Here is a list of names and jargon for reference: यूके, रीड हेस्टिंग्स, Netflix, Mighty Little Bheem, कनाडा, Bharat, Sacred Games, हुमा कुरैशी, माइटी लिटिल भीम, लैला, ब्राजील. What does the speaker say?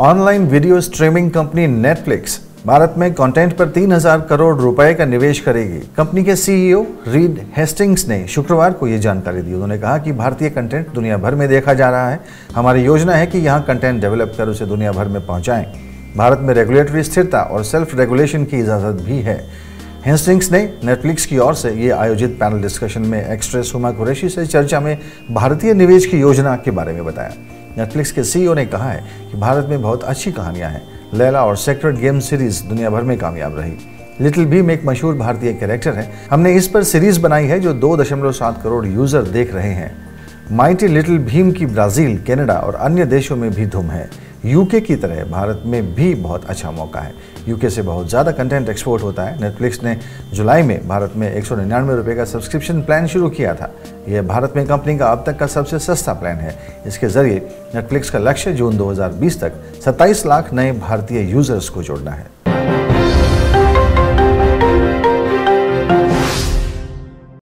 Online video streaming company Netflix Bharat में content पर 3,000 करोड़ रुपए का निवेश करेगी। कंपनी के सीईओ रीड हेस्टिंग्स ने शुक्रवार को ये जानकारी दी। उन्होंने कहा कि भारतीय कंटेंट दुनिया भर में देखा जा रहा है। हमारी योजना है कि यहाँ कंटेंट डेवलप कर उसे दुनिया भर में पहुँचाएं। भारत में रेगुलेटरी स्थिरता और सेल्फ रेगुलेशन की इजाज़त भी है। हेस्टिंग्स ने नेटफ्लिक्स की ओर से ये आयोजित पैनल डिस्कशन में एक्ट्रेस हुमा कुरैशी से चर्चा में भारतीय निवेश की योजना के बारे में बताया। नेटफ्लिक्स के सीईओ ने कहा है कि भारत में बहुत अच्छी कहानियां हैं। लैला और सेक्रेड गेम्स सीरीज दुनिया भर में कामयाब रही। लिटिल भीम एक मशहूर भारतीय कैरेक्टर है। हमने इस पर सीरीज बनाई है जो 2.7 करोड़ यूजर देख रहे हैं। माइटी लिटिल भीम की ब्राज़ील, कनाडा और अन्य देशों में भी धूम है। यूके की तरह भारत में भी बहुत अच्छा मौका है। यूके से बहुत ज़्यादा कंटेंट एक्सपोर्ट होता है। नेटफ्लिक्स ने जुलाई में भारत में 199 रुपये का सब्सक्रिप्शन प्लान शुरू किया था। यह भारत में कंपनी का अब तक का सबसे सस्ता प्लान है। इसके जरिए नेटफ्लिक्स का लक्ष्य जून 2020 तक 27 लाख नए भारतीय यूजर्स को जोड़ना है।